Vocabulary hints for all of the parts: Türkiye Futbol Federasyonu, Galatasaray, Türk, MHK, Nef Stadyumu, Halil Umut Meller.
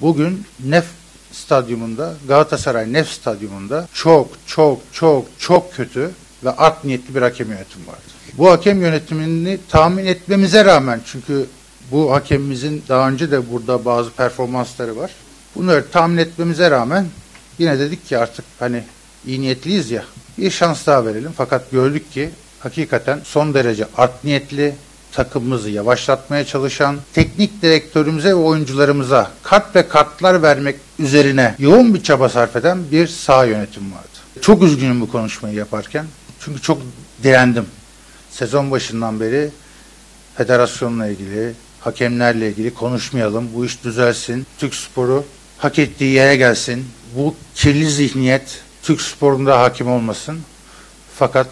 Bugün Galatasaray Nef Stadyumunda çok kötü ve art niyetli bir hakem yönetimi vardı. Bu hakem yönetimini tahmin etmemize rağmen, çünkü bu hakemimizin daha önce de burada bazı performansları var. Bunları tahmin etmemize rağmen yine dedik ki artık hani iyi niyetliyiz ya, bir şans daha verelim. Fakat gördük ki hakikaten son derece art niyetli, takımımızı yavaşlatmaya çalışan, teknik direktörümüze ve oyuncularımıza kart ve kartlar vermek üzerine yoğun bir çaba sarf eden bir saha yönetimi vardı. Çok üzgünüm bu konuşmayı yaparken. Çünkü çok direndim. Sezon başından beri federasyonla ilgili, hakemlerle ilgili konuşmayalım, bu iş düzelsin, Türk sporu hak ettiği yere gelsin, bu kirli zihniyet Türk sporunda hakim olmasın. Fakat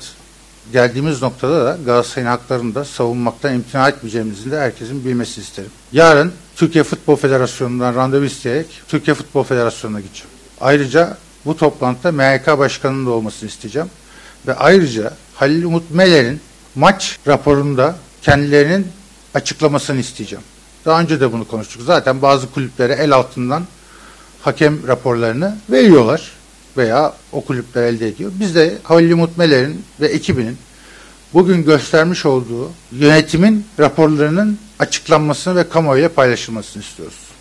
geldiğimiz noktada da Galatasaray'ın haklarını da savunmaktan imtina etmeyeceğimizi de herkesin bilmesini isterim. Yarın Türkiye Futbol Federasyonu'ndan randevu isteyerek Türkiye Futbol Federasyonu'na gideceğim. Ayrıca bu toplantıda MHK Başkanı'nın da olmasını isteyeceğim. Ve ayrıca Halil Umut Meller'in maç raporunda kendilerinin açıklamasını isteyeceğim. Daha önce de bunu konuştuk. Zaten bazı kulüplere el altından hakem raporlarını veriyorlar veya o kulüpler elde ediyor. Biz de Halil Umut Meller'in ve ekibinin bugün göstermiş olduğu yönetimin raporlarının açıklanmasını ve kamuoyuyla paylaşılmasını istiyoruz.